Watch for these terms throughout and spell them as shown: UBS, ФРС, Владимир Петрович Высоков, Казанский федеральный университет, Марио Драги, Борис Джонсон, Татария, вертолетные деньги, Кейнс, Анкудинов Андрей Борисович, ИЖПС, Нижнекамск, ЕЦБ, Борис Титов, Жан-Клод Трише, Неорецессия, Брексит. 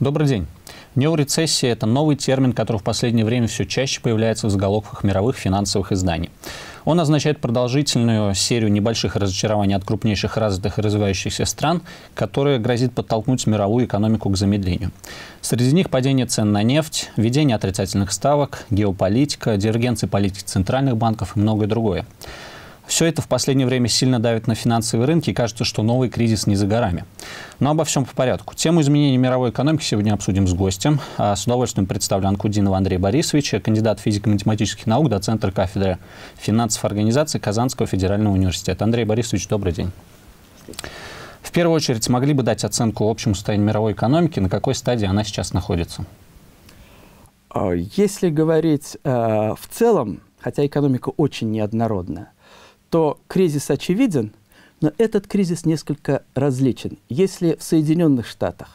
Добрый день. Неорецессия – это новый термин, который в последнее время все чаще появляется в заголовках мировых финансовых изданий. Он означает продолжительную серию небольших разочарований от крупнейших развитых и развивающихся стран, которая грозит подтолкнуть мировую экономику к замедлению. Среди них падение цен на нефть, введение отрицательных ставок, геополитика, дивергенции политики центральных банков и многое другое. Все это в последнее время сильно давит на финансовые рынки, и кажется, что новый кризис не за горами. Но обо всем по порядку. Тему изменений мировой экономики сегодня обсудим с гостем. С удовольствием представлю Анкудинова Андрея Борисовича, кандидат физико-математических наук, доцент кафедры финансов организации Казанского федерального университета. Андрей Борисович, добрый день. В первую очередь, смогли бы дать оценку общему состоянию мировой экономики, на какой стадии она сейчас находится? Если говорить в целом, хотя экономика очень неоднородна, то кризис очевиден, но этот кризис несколько различен. Если в Соединенных Штатах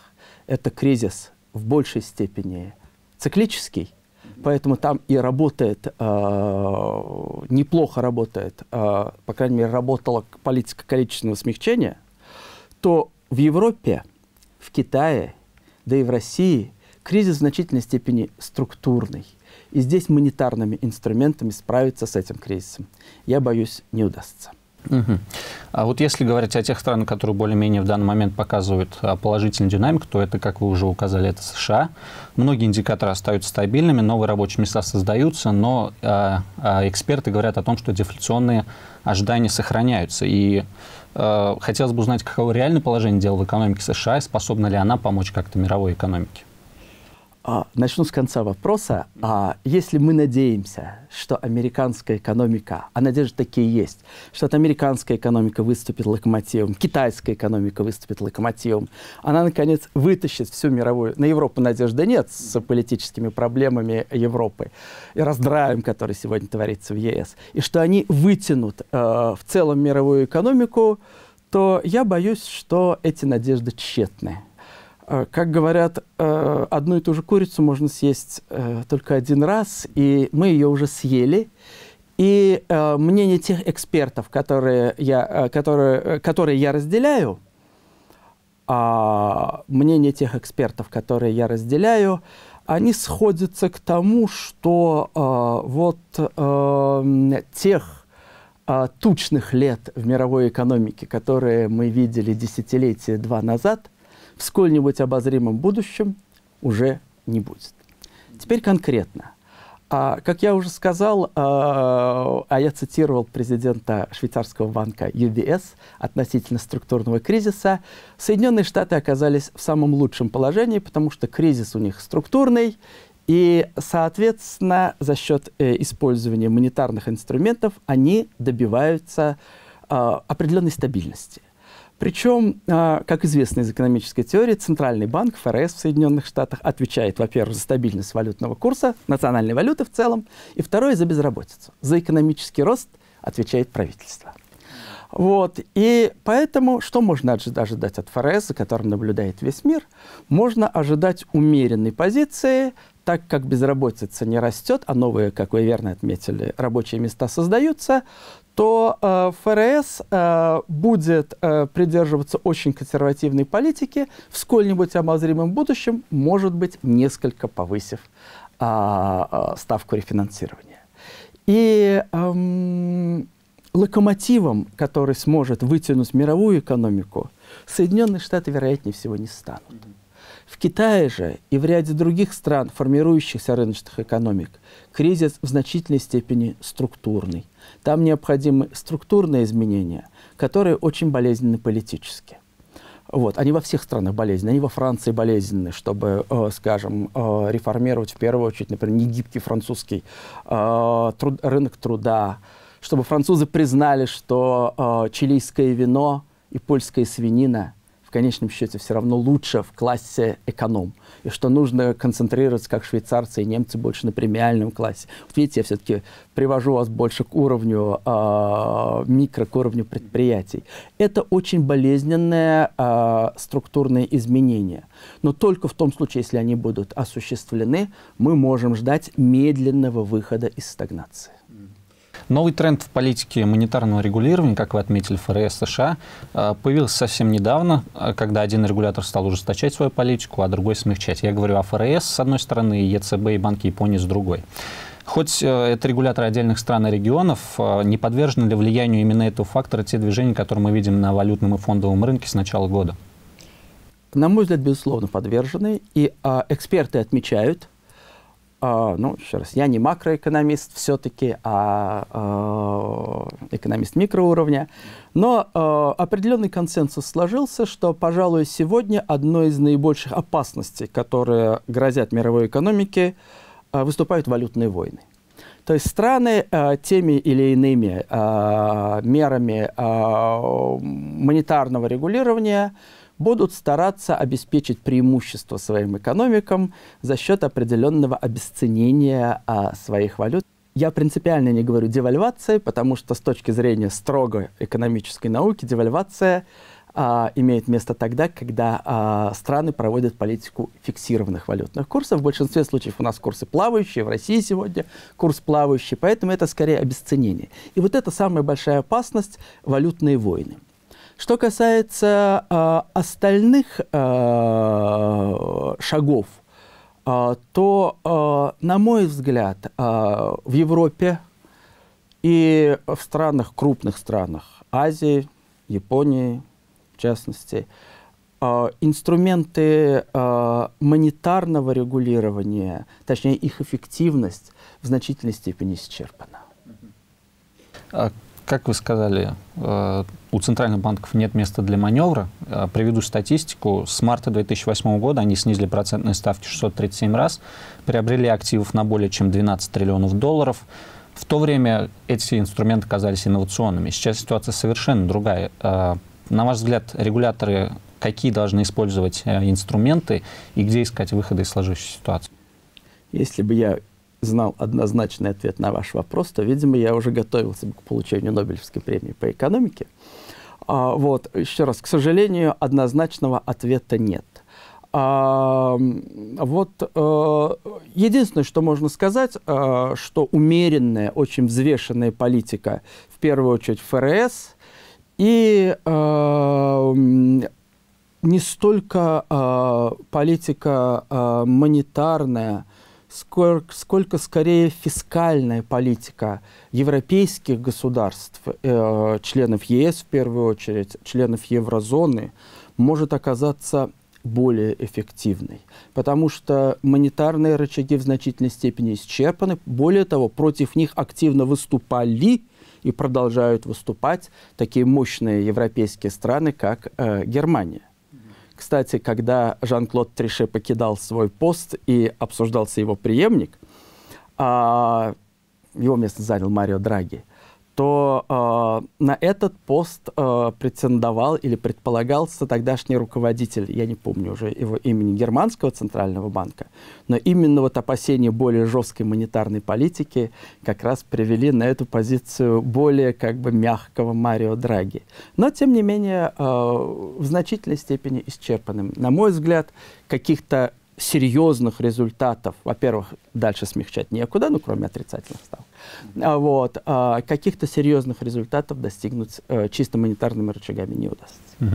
это кризис в большей степени циклический, поэтому там и работает, неплохо работает, по крайней мере, работала политика количественного смягчения, то в Европе, в Китае, да и в России кризис в значительной степени структурный. И здесь монетарными инструментами справиться с этим кризисом, я боюсь, не удастся. Угу. А вот если говорить о тех странах, которые более-менее в данный момент показывают положительную динамику, то это, как вы уже указали, это США. Многие индикаторы остаются стабильными, новые рабочие места создаются, но эксперты говорят о том, что дефляционные ожидания сохраняются. И хотелось бы узнать, каково реальное положение дел в экономике США и способна ли она помочь как-то мировой экономике. Начну с конца вопроса. Если мы надеемся, что американская экономика, а надежды такие есть, что от американская экономика выступит локомотивом, китайская экономика выступит локомотивом, она, наконец, вытащит всю мировую... На Европу надежды нет с политическими проблемами Европы и раздраем, который сегодня творится в ЕС, и что они вытянут в целом мировую экономику, то я боюсь, что эти надежды тщетны. Как говорят, одну и ту же курицу можно съесть только один раз, и мы ее уже съели. И мнение тех экспертов, которые я разделяю, они сходятся к тому, что тех тучных лет в мировой экономике, которые мы видели десятилетия-два назад, в сколь-нибудь обозримом будущем уже не будет. Теперь конкретно. Как я уже сказал, я цитировал президента швейцарского банка UBS относительно структурного кризиса, Соединенные Штаты оказались в самом лучшем положении, потому что кризис у них структурный, и, соответственно, за счет использования монетарных инструментов они добиваются определенной стабильности. Причем, как известно из экономической теории, Центральный банк, ФРС в Соединенных Штатах, отвечает, во-первых, за стабильность валютного курса, национальной валюты в целом, и второе, за безработицу. За экономический рост отвечает правительство. Вот. И поэтому, что можно ожидать от ФРС, за которым наблюдает весь мир? Можно ожидать умеренной позиции, так как безработица не растет, а новые, как вы верно отметили, рабочие места создаются, то ФРС будет придерживаться очень консервативной политики, в сколь-нибудь обозримом будущем, может быть, несколько повысив ставку рефинансирования. И локомотивом, который сможет вытянуть мировую экономику, Соединенные Штаты, вероятнее всего, не станут. В Китае же и в ряде других стран, формирующихся рыночных экономик, кризис в значительной степени структурный. Там необходимы структурные изменения, которые очень болезненны политически. Вот. Они во всех странах болезненны, они во Франции болезненны, чтобы, скажем, реформировать в первую очередь, например, негибкий французский рынок труда, чтобы французы признали, что чилийское вино и польская свинина в конечном счете все равно лучше в классе эконом, и что нужно концентрироваться, как швейцарцы и немцы, больше на премиальном классе. Вот видите, я все-таки привожу вас больше к уровню микро, к уровню предприятий. Это очень болезненные структурные изменения. Но только в том случае, если они будут осуществлены, мы можем ждать медленного выхода из стагнации. Новый тренд в политике монетарного регулирования, как вы отметили, ФРС США, появился совсем недавно, когда один регулятор стал ужесточать свою политику, а другой смягчать. Я говорю о ФРС с одной стороны, ЕЦБ и Банке Японии с другой. Хоть это регуляторы отдельных стран и регионов, не подвержены ли влиянию именно этого фактора те движения, которые мы видим на валютном и фондовом рынке с начала года? На мой взгляд, безусловно, подвержены. И эксперты отмечают, ну, еще раз, я не макроэкономист все-таки, а экономист микроуровня, но определенный консенсус сложился, что, пожалуй, сегодня одной из наибольших опасностей, которые грозят мировой экономике, выступают валютные войны. То есть страны теми или иными мерами монетарного регулирования будут стараться обеспечить преимущество своим экономикам за счет определенного обесценения своих валют. Я принципиально не говорю девальвации, потому что с точки зрения строго экономической науки девальвация имеет место тогда, когда страны проводят политику фиксированных валютных курсов. В большинстве случаев у нас курсы плавающие, в России сегодня курс плавающий, поэтому это скорее обесценение. И вот это самая большая опасность – валютные войны. Что касается остальных шагов, то, на мой взгляд, в Европе и в странах, крупных странах Азии, Японии, в частности, инструменты монетарного регулирования, точнее их эффективность, в значительной степени исчерпана. Как вы сказали, у центральных банков нет места для маневра. Приведу статистику. С марта 2008 года они снизили процентные ставки 637 раз, приобрели активов на более чем 12 триллионов долларов. В то время эти инструменты казались инновационными. Сейчас ситуация совершенно другая. На ваш взгляд, регуляторы какие должны использовать инструменты и где искать выходы из сложившейся ситуации? Если бы я знал однозначный ответ на ваш вопрос, то, видимо, я уже готовился к получению Нобелевской премии по экономике. Вот, еще раз, к сожалению, однозначного ответа нет. Единственное, что можно сказать, что умеренная, очень взвешенная политика, в первую очередь ФРС, и не столько политика монетарная, сколько скорее фискальная политика европейских государств, членов ЕС в первую очередь, членов еврозоны, может оказаться более эффективной. Потому что монетарные рычаги в значительной степени исчерпаны. Более того, против них активно выступали и продолжают выступать такие мощные европейские страны, как Германия. Кстати, когда Жан-Клод Трише покидал свой пост и обсуждался его преемник, его место занял Марио Драги, то на этот пост претендовал или предполагался тогдашний руководитель, я не помню уже его имени, Германского центрального банка, но именно вот опасения более жесткой монетарной политики как раз привели на эту позицию более как бы мягкого Марио Драги. Но, тем не менее, в значительной степени исчерпанным. На мой взгляд, каких-то серьезных результатов, во-первых, дальше смягчать некуда, ну, кроме отрицательных ставок, вот, каких-то серьезных результатов достигнуть чисто монетарными рычагами не удастся. Угу.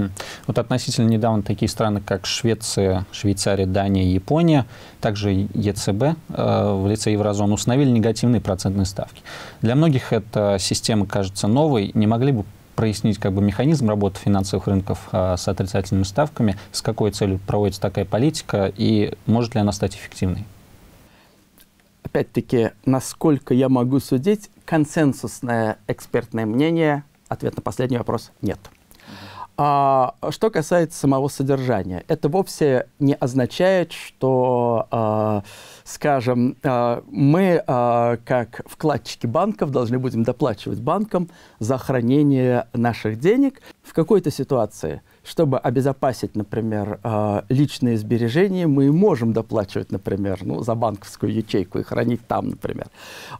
Вот относительно недавно такие страны, как Швеция, Швейцария, Дания, Япония, также ЕЦБ в лице еврозоны установили негативные процентные ставки. Для многих эта система кажется новой. Не могли бы прояснить как бы механизм работы финансовых рынков с отрицательными ставками, с какой целью проводится такая политика и может ли она стать эффективной? Опять-таки, насколько я могу судить, консенсусное экспертное мнение, ответ на последний вопрос – нет. Что касается самого содержания, это вовсе не означает, что, скажем, мы, как вкладчики банков, должны будем доплачивать банкам за хранение наших денег. В какой-то ситуации, чтобы обезопасить, например, личные сбережения, мы можем доплачивать, например, ну, за банковскую ячейку и хранить там, например.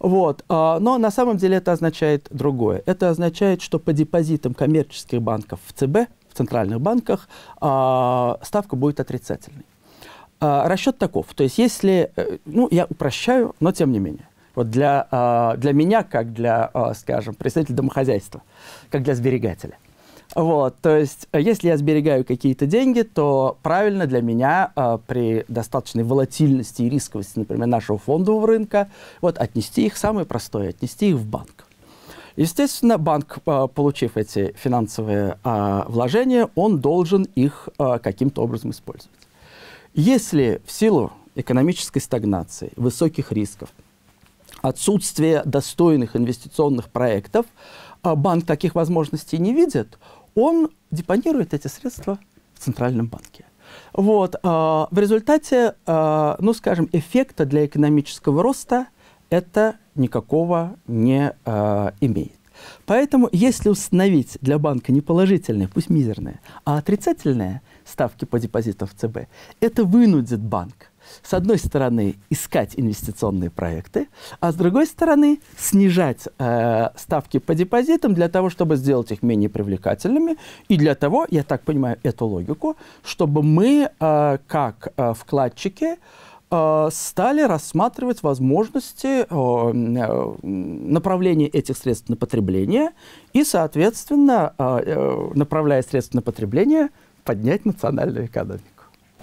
Вот. Но на самом деле это означает другое. Это означает, что по депозитам коммерческих банков в ЦБ, в центральных банках, ставка будет отрицательной. Расчет таков. То есть если, ну, я упрощаю, но тем не менее, Вот для меня, как для, скажем, представителя домохозяйства, как для сберегателя. Вот, то есть, если я сберегаю какие-то деньги, то правильно для меня при достаточной волатильности и рисковости, например, нашего фондового рынка, вот, отнести их, самое простое, отнести их в банк. Естественно, банк, получив эти финансовые вложения, он должен их каким-то образом использовать. Если в силу экономической стагнации, высоких рисков, отсутствия достойных инвестиционных проектов, банк таких возможностей не видит, он депонирует эти средства в Центральном банке. Вот, в результате, ну, скажем, эффекта для экономического роста это никакого не имеет. Поэтому, если установить для банка не положительные, пусть мизерные, а отрицательные ставки по депозитам в ЦБ, это вынудит банк, с одной стороны, искать инвестиционные проекты, а с другой стороны, снижать ставки по депозитам для того, чтобы сделать их менее привлекательными. И для того, я так понимаю эту логику, чтобы мы, как вкладчики, стали рассматривать возможности направления этих средств на потребление и, соответственно, направляя средства на потребление, поднять национальную экономику.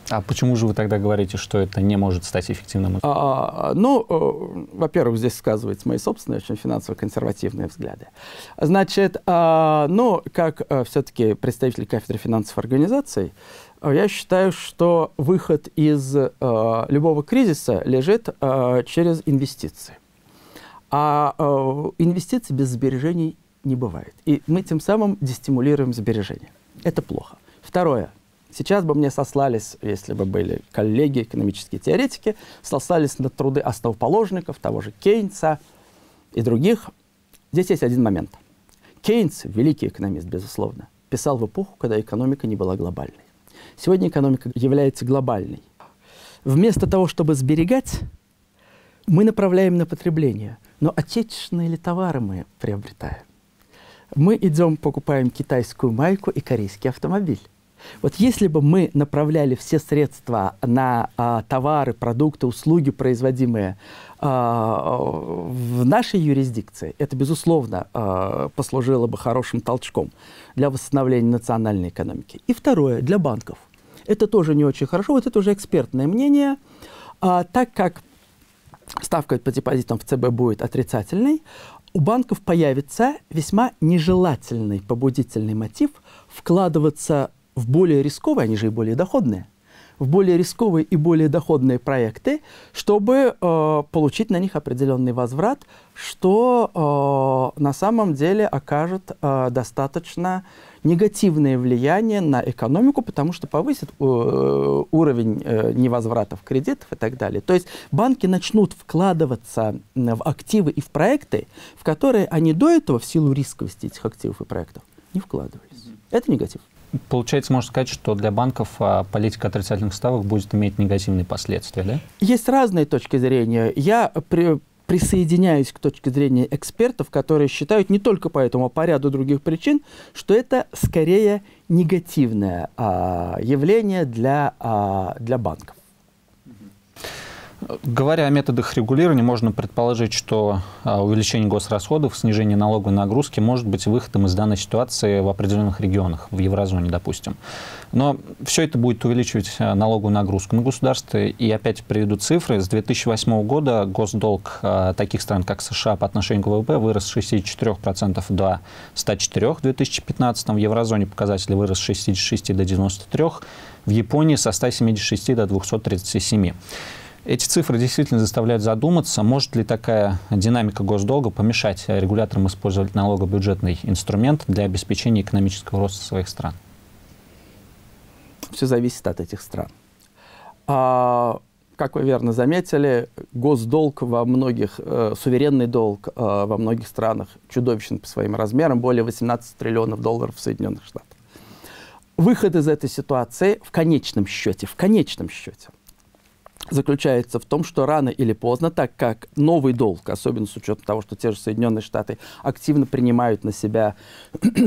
А почему же вы тогда говорите, что это не может стать эффективным? Ну, во-первых, здесь сказываются мои собственные очень финансово-консервативные взгляды. Значит, ну, как все-таки представитель кафедры финансов организаций, я считаю, что выход из любого кризиса лежит через инвестиции. А инвестиций без сбережений не бывает. И мы тем самым дестимулируем сбережения. Это плохо. Второе. Сейчас бы мне сослались, если бы были коллеги, экономические теоретики, сослались на труды основоположников, того же Кейнса и других. Здесь есть один момент. Кейнс, великий экономист, безусловно, писал в эпоху, когда экономика не была глобальной. Сегодня экономика является глобальной. Вместо того, чтобы сберегать, мы направляем на потребление. Но отечественные ли товары мы приобретаем? Мы идем, покупаем китайскую майку и корейский автомобиль. Вот если бы мы направляли все средства на товары, продукты, услуги, производимые в нашей юрисдикции, это, безусловно, послужило бы хорошим толчком для восстановления национальной экономики. И второе, для банков. Это тоже не очень хорошо, вот это уже экспертное мнение, так как ставка по депозитам в ЦБ будет отрицательной, у банков появится весьма нежелательный побудительный мотив вкладываться в более рисковые, они же и более доходные, в более рисковые и более доходные проекты, чтобы получить на них определенный возврат, что на самом деле окажет достаточно негативное влияние на экономику, потому что повысит уровень невозвратов кредитов и так далее. То есть банки начнут вкладываться в активы и в проекты, в которые они до этого в силу рисковости этих активов и проектов не вкладывались. Это негатив. Получается, можно сказать, что для банков политика отрицательных ставок будет иметь негативные последствия, да? Есть разные точки зрения. Я присоединяюсь к точке зрения экспертов, которые считают не только поэтому, а по ряду других причин, что это скорее негативное явление для банков. Говоря о методах регулирования, можно предположить, что увеличение госрасходов, снижение налоговой нагрузки может быть выходом из данной ситуации в определенных регионах, в еврозоне, допустим. Но все это будет увеличивать налоговую нагрузку на государство. И опять приведу цифры. С 2008 года госдолг таких стран, как США, по отношению к ВВП вырос с 64% до 104% в 2015. В еврозоне показатель вырос с 66% до 93%. В Японии со 176% до 237%. Эти цифры действительно заставляют задуматься, может ли такая динамика госдолга помешать регуляторам использовать налогобюджетный инструмент для обеспечения экономического роста своих стран? Все зависит от этих стран. Как вы верно заметили, госдолг во многих, суверенный долг во многих странах чудовищен по своим размерам, более 18 триллионов долларов в Соединенных Штатах. Выход из этой ситуации в конечном счете, заключается в том, что рано или поздно, так как новый долг, особенно с учетом того, что те же Соединенные Штаты активно принимают на себя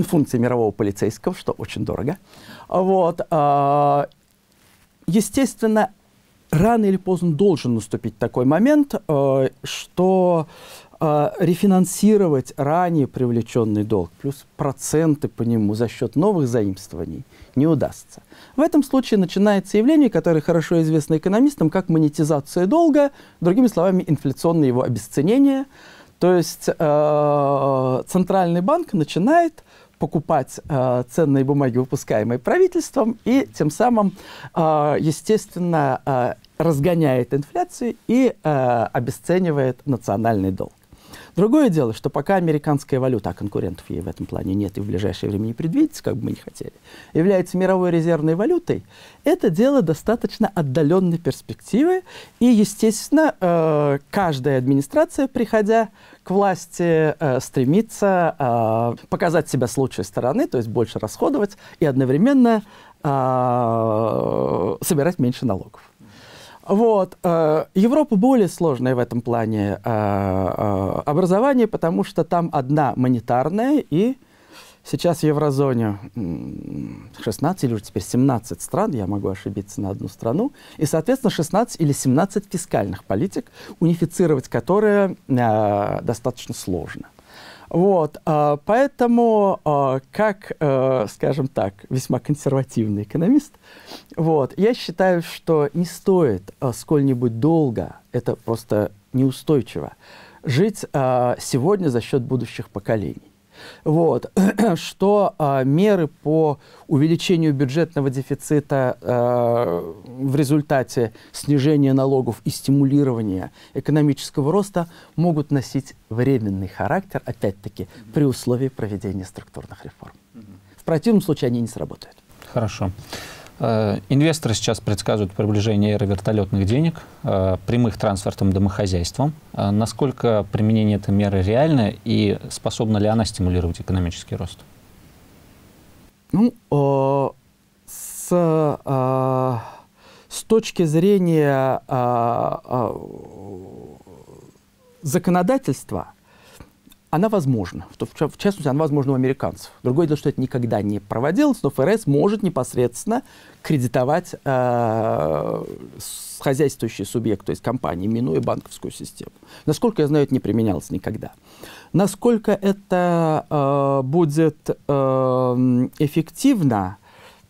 функции мирового полицейского, что очень дорого, вот, естественно, рано или поздно должен наступить такой момент, что рефинансировать ранее привлеченный долг плюс проценты по нему за счет новых заимствований не удастся. В этом случае начинается явление, которое хорошо известно экономистам, как монетизация долга, другими словами, инфляционное его обесценение. То есть центральный банк начинает покупать ценные бумаги, выпускаемые правительством, и тем самым, естественно, разгоняет инфляцию и обесценивает национальный долг. Другое дело, что пока американская валюта, а конкурентов ей в этом плане нет и в ближайшее время не предвидится, как бы мы ни хотели, является мировой резервной валютой, это дело достаточно отдаленной перспективы. И, естественно, каждая администрация, приходя к власти, стремится показать себя с лучшей стороны, то есть больше расходовать и одновременно собирать меньше налогов. Вот. Европа более сложная в этом плане образование, потому что там одна монетарная, и сейчас в еврозоне 16 или уже теперь 17 стран, я могу ошибиться на одну страну, и, соответственно, 16 или 17 фискальных политик, унифицировать которые достаточно сложно. Вот, поэтому, как, скажем так, весьма консервативный экономист, вот, я считаю, что не стоит сколь-нибудь долго, это просто неустойчиво, жить сегодня за счет будущих поколений. Вот, что меры по увеличению бюджетного дефицита в результате снижения налогов и стимулирования экономического роста могут носить временный характер, опять-таки, при условии проведения структурных реформ. В противном случае они не сработают. Хорошо. Инвесторы сейчас предсказывают приближение эры вертолетных денег, прямых транспортом домохозяйством. Насколько применение этой меры реально и способна ли она стимулировать экономический рост? Ну, с точки зрения законодательства, она возможна. В частности, она возможна у американцев. Другое дело, что это никогда не проводилось, но ФРС может непосредственно кредитовать хозяйствующий субъект, то есть компании, минуя банковскую систему. Насколько я знаю, это не применялось никогда. Насколько это будет эффективно,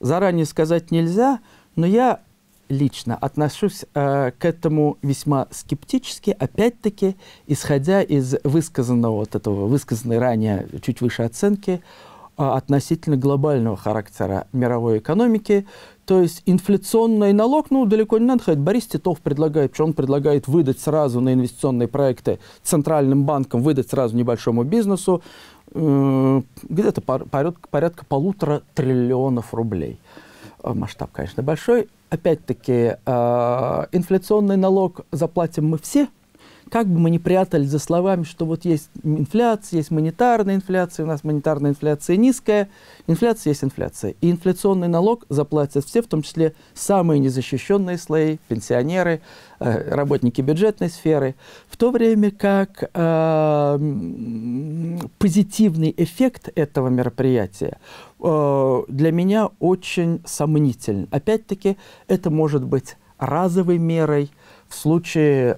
заранее сказать нельзя, но я лично отношусь к этому весьма скептически, опять-таки, исходя из высказанного вот этого, высказанной ранее чуть выше оценки относительно глобального характера мировой экономики. То есть инфляционный налог, ну, далеко не надо ходить. Борис Титов предлагает, что он предлагает выдать сразу на инвестиционные проекты центральным банкам, выдать сразу небольшому бизнесу где-то порядка 1,5 триллиона рублей. Масштаб, конечно, большой. Опять-таки, инфляционный налог заплатим мы все, как бы мы ни прятали за словами, что вот есть инфляция, есть монетарная инфляция, у нас монетарная инфляция низкая, инфляция есть инфляция. И инфляционный налог заплатят все, в том числе самые незащищенные слои, пенсионеры, работники бюджетной сферы, в то время как позитивный эффект этого мероприятия для меня очень сомнителен. Опять-таки, это может быть разовой мерой, в случае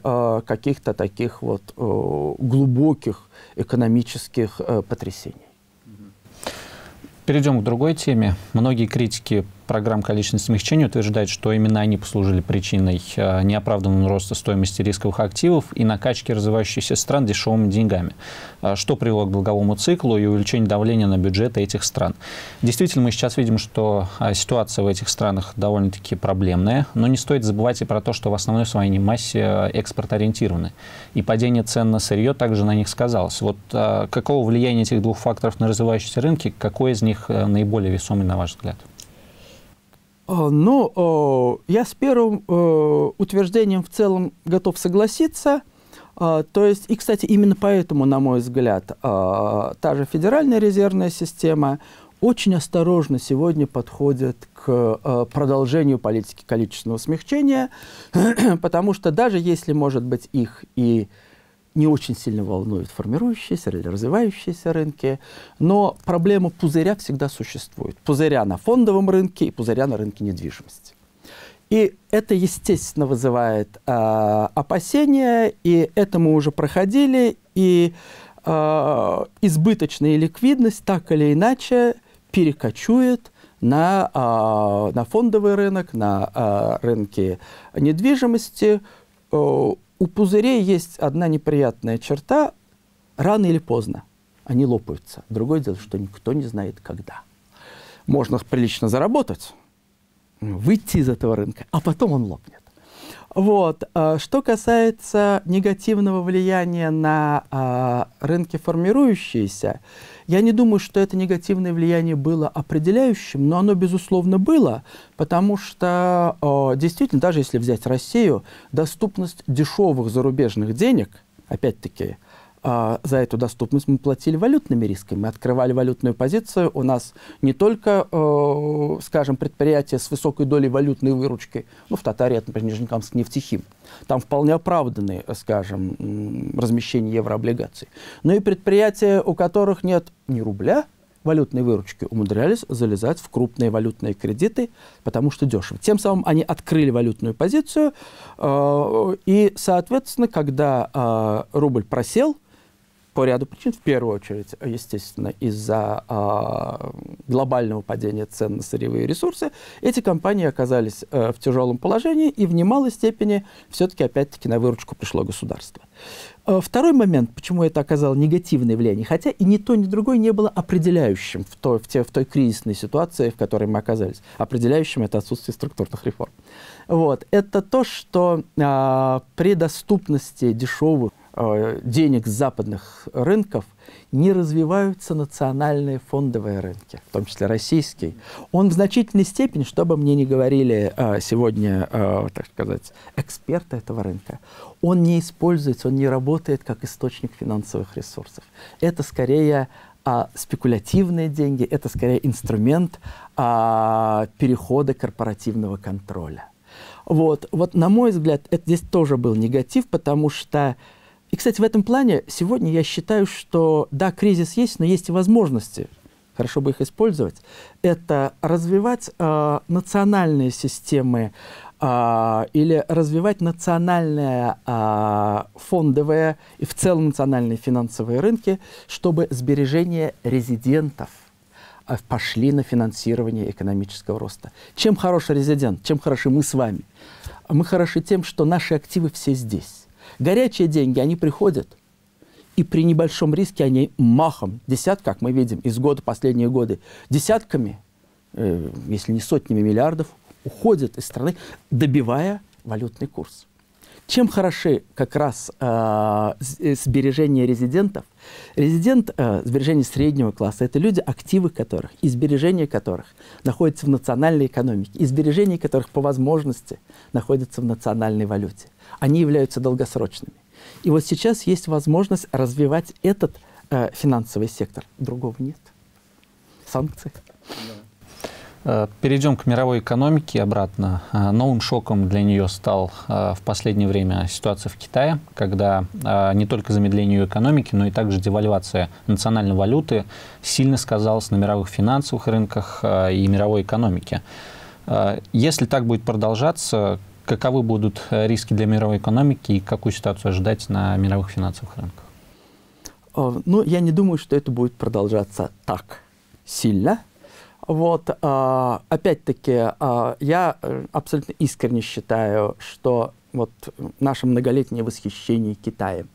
каких-то таких вот глубоких экономических потрясений. Перейдем к другой теме. Многие критики программ количественного смягчения утверждают, что именно они послужили причиной неоправданного роста стоимости рисковых активов и накачки развивающихся стран дешевыми деньгами, что привело к долговому циклу и увеличению давления на бюджеты этих стран. Действительно, мы сейчас видим, что ситуация в этих странах довольно-таки проблемная, но не стоит забывать и про то, что в основной своей массе экспорт-ориентированы. И падение цен на сырье также на них сказалось. Вот какого влияния этих двух факторов на развивающиеся рынки, какой из них наиболее весомый, на ваш взгляд? Ну, я с первым утверждением в целом готов согласиться. То есть, и, кстати, именно поэтому, на мой взгляд, та же Федеральная резервная система очень осторожно сегодня подходит к продолжению политики количественного смягчения, потому что даже если, может быть, их и не очень сильно волнуют формирующиеся или развивающиеся рынки, но проблема пузыря всегда существует. Пузыря на фондовом рынке и пузыря на рынке недвижимости. И это, естественно, вызывает опасения, и это мы уже проходили, и избыточная ликвидность так или иначе перекочует на фондовый рынок, на рынки недвижимости. У пузырей есть одна неприятная черта: рано или поздно они лопаются. Другое дело, что никто не знает, когда. Можно прилично заработать, выйти из этого рынка, а потом он лопнет. Вот. Что касается негативного влияния на рынки формирующиеся, я не думаю, что это негативное влияние было определяющим, но оно, безусловно, было, потому что, действительно, даже если взять Россию, доступность дешевых зарубежных денег, опять-таки, за эту доступность мы платили валютными рисками, мы открывали валютную позицию. У нас не только, скажем, предприятия с высокой долей валютной выручки, ну, в Татарии, например, Нижнекамск, нефтехим, там вполне оправданные, скажем, размещение еврооблигаций, но и предприятия, у которых нет ни рубля валютной выручки, умудрялись залезать в крупные валютные кредиты, потому что дешево. Тем самым они открыли валютную позицию, и, соответственно, когда рубль просел, по ряду причин, в первую очередь, естественно, из-за глобального падения цен на сырьевые ресурсы, эти компании оказались в тяжелом положении, и в немалой степени все-таки, опять-таки, на выручку пришло государство. Второй момент, почему это оказало негативное влияние, хотя и ни то, ни другое не было определяющим в той кризисной ситуации, в которой мы оказались. Определяющим — это отсутствие структурных реформ. Вот. Это то, что при доступности дешевых денег с западных рынков не развиваются национальные фондовые рынки, в том числе российский. Он в значительной степени, что бы мне ни говорили сегодня, так сказать, эксперты этого рынка, он не используется, он не работает как источник финансовых ресурсов. Это скорее спекулятивные деньги, это скорее инструмент перехода корпоративного контроля. Вот, на мой взгляд, это здесь тоже был негатив, потому что... И, кстати, в этом плане сегодня я считаю, что, да, кризис есть, но есть и возможности, хорошо бы их использовать. Это развивать национальные системы или развивать национальные фондовые и в целом национальные финансовые рынки, чтобы сбережения резидентов пошли на финансирование экономического роста. Чем хорош резидент, чем хороши мы с вами? Мы хороши тем, что наши активы все здесь. Горячие деньги, они приходят, и при небольшом риске они махом, десятками, как мы видим, из года, последние годы, десятками, если не сотнями миллиардов, уходят из страны, добивая валютный курс. Чем хороши как раз сбережения резидентов? Сбережения среднего класса – это люди, активы которых, и сбережения которых находятся в национальной экономике, и сбережения которых по возможности находятся в национальной валюте. Они являются долгосрочными. И вот сейчас есть возможность развивать этот финансовый сектор. Другого нет. Санкции. Перейдем к мировой экономике обратно. Новым шоком для нее стал в последнее время ситуация в Китае, когда не только замедление ее экономики, но и также девальвация национальной валюты сильно сказалась на мировых финансовых рынках и мировой экономике. Если так будет продолжаться, каковы будут риски для мировой экономики и какую ситуацию ожидать на мировых финансовых рынках? Ну, я не думаю, что это будет продолжаться так сильно. Вот, опять-таки, я абсолютно искренне считаю, что вот наше многолетнее восхищение Китаем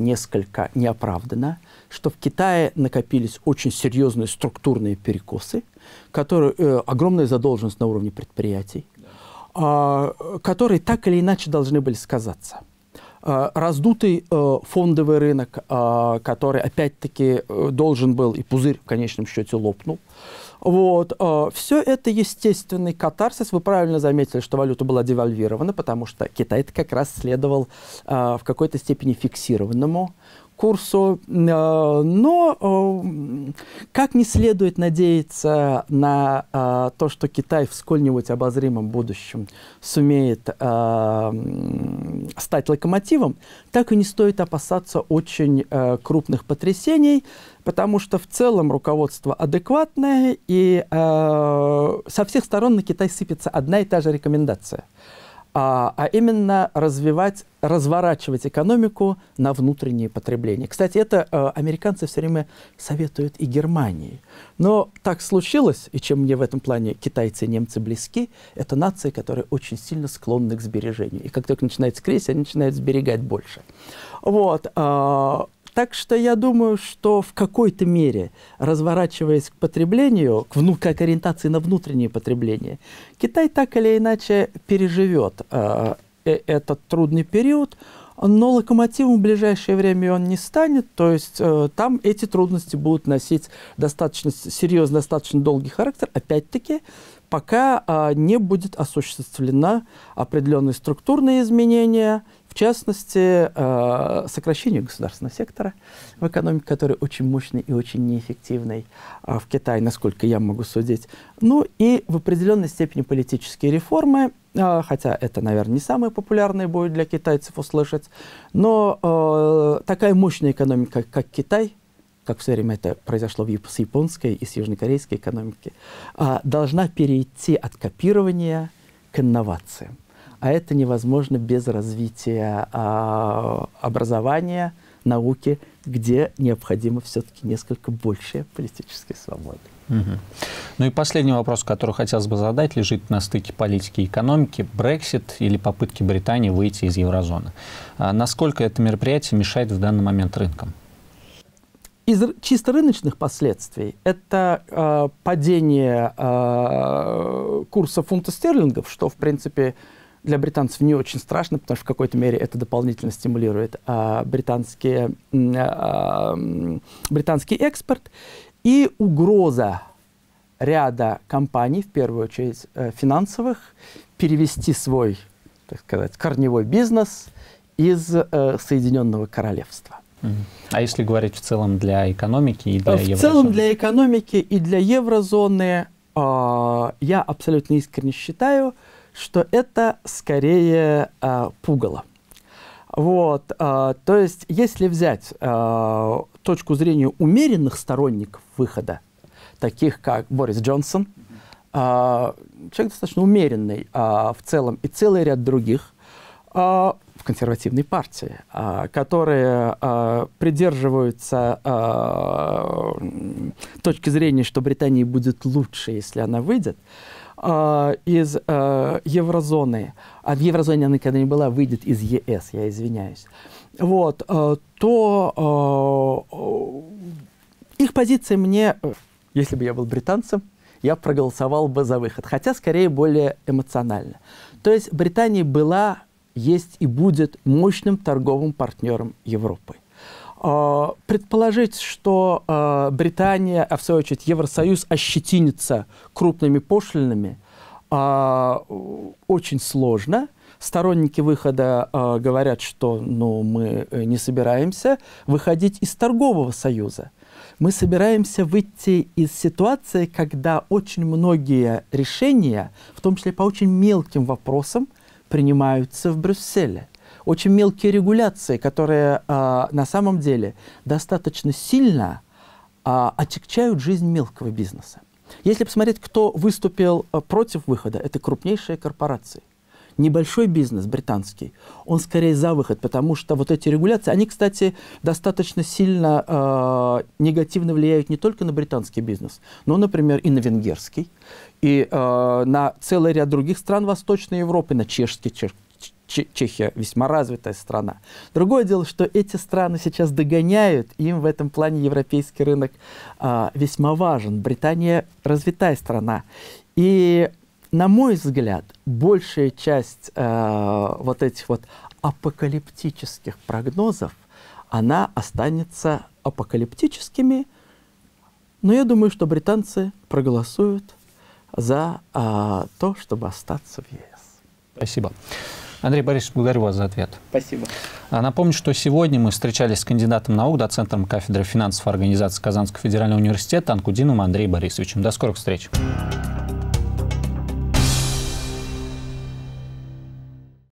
несколько неоправданно, что в Китае накопились очень серьезные структурные перекосы, которые, огромная задолженность на уровне предприятий, которые так или иначе должны были сказаться. Раздутый фондовый рынок, который, опять-таки, должен был, и пузырь в конечном счете лопнул. Вот. Все это естественный катарсис. Вы правильно заметили, что валюта была девальвирована, потому что Китай как раз следовал в какой-то степени фиксированному курсу. Но как не следует надеяться на то, что Китай в сколь-нибудь обозримом будущем сумеет стать локомотивом, так и не стоит опасаться очень крупных потрясений, потому что в целом руководство адекватное, и со всех сторон на Китай сыпется одна и та же рекомендация, а именно разворачивать экономику на внутреннее потребление. Кстати, это американцы все время советуют и Германии. Но так случилось, и чем мне в этом плане китайцы и немцы близки, это нации, которые очень сильно склонны к сбережению. И как только начинается кризис, они начинают сберегать больше. Вот. Так что я думаю, что в какой-то мере, разворачиваясь к потреблению, к ориентации на внутреннее потребление, Китай так или иначе переживет этот трудный период, но локомотивом в ближайшее время он не станет, то есть там эти трудности будут носить достаточно серьезный, достаточно долгий характер, опять-таки, пока не будет осуществлена определенные структурные изменения, в частности, сокращение государственного сектора в экономике, который очень мощный и очень неэффективный в Китае, насколько я могу судить. Ну и в определенной степени политические реформы, хотя это, наверное, не самые популярные будет для китайцев услышать, но такая мощная экономика, как Китай, как все время это произошло с японской и с южнокорейской экономики, должна перейти от копирования к инновациям. А это невозможно без развития образования, науки, где необходимо все-таки несколько больше политической свободы. Угу. Ну и последний вопрос, который хотелось бы задать, лежит на стыке политики и экономики. Брексит или попытки Британии выйти из еврозоны. Насколько это мероприятие мешает в данный момент рынкам? Из чисто рыночных последствий это падение курса фунта стерлингов, что, в принципе, для британцев не очень страшно, потому что в какой-то мере это дополнительно стимулирует британский экспорт. И угроза ряда компаний, в первую очередь финансовых, перевести свой, так сказать, корневой бизнес из Соединенного Королевства. А если говорить в целом для экономики и для еврозоны? В целом для экономики и для еврозоны я абсолютно искренне считаю, что это скорее пугало. Вот, то есть, если взять точку зрения умеренных сторонников выхода, таких как Борис Джонсон, человек достаточно умеренный в целом, и целый ряд других в консервативной партии, которые придерживаются точки зрения, что Британии будет лучше, если она выйдет из еврозоны, а в еврозоне она никогда не была, выйдет из ЕС, я извиняюсь, вот, то их позиция мне, если бы я был британцем, я проголосовал бы за выход, хотя скорее более эмоционально. То есть Британия была, есть и будет мощным торговым партнером Европы. Предположить, что Британия, а в свою очередь Евросоюз, ощетинится крупными пошлинами, очень сложно. Сторонники выхода говорят, что ну, мы не собираемся выходить из торгового союза. Мы собираемся выйти из ситуации, когда очень многие решения, в том числе по очень мелким вопросам, принимаются в Брюсселе. Очень мелкие регуляции, которые на самом деле достаточно сильно отягчают жизнь мелкого бизнеса. Если посмотреть, кто выступил против выхода, это крупнейшие корпорации. Небольшой бизнес британский, он скорее за выход, потому что вот эти регуляции, они, кстати, достаточно сильно негативно влияют не только на британский бизнес, но, например, и на венгерский, и на целый ряд других стран Восточной Европы, на чешский. Чехия весьма развитая страна. Другое дело, что эти страны сейчас догоняют, им в этом плане европейский рынок весьма важен. Британия развитая страна. И, на мой взгляд, большая часть вот этих вот апокалиптических прогнозов, она останется апокалиптическими. Но я думаю, что британцы проголосуют за то, чтобы остаться в ЕС. Спасибо. Андрей Борисович, благодарю вас за ответ. Спасибо. Напомню, что сегодня мы встречались с кандидатом наук, доцентром кафедры финансов организации Казанского федерального университета Анкудиновым Андреем Борисовичем. До скорых встреч.